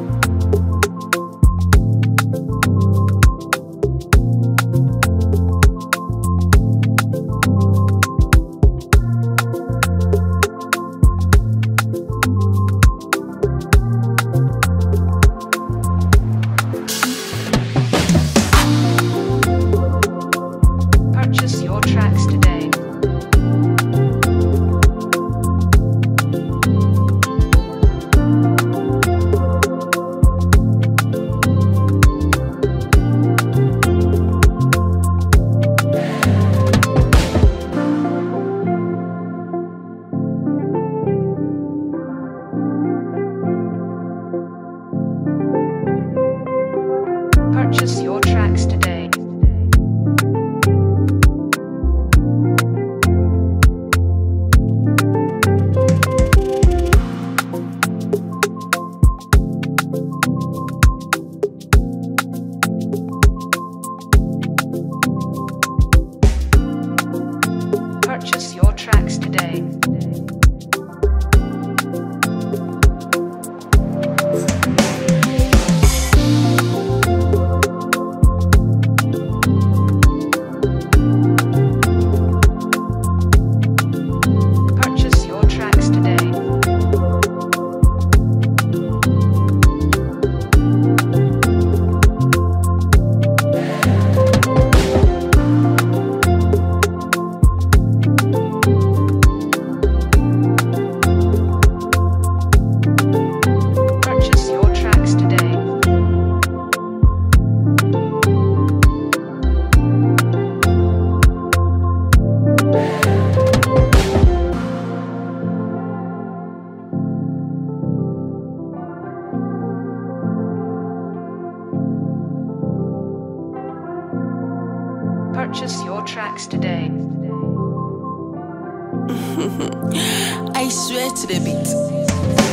Purchase your tracks today. Purchase your tracks today. Purchase your tracks today. Purchase your tracks today. I swear to the beat.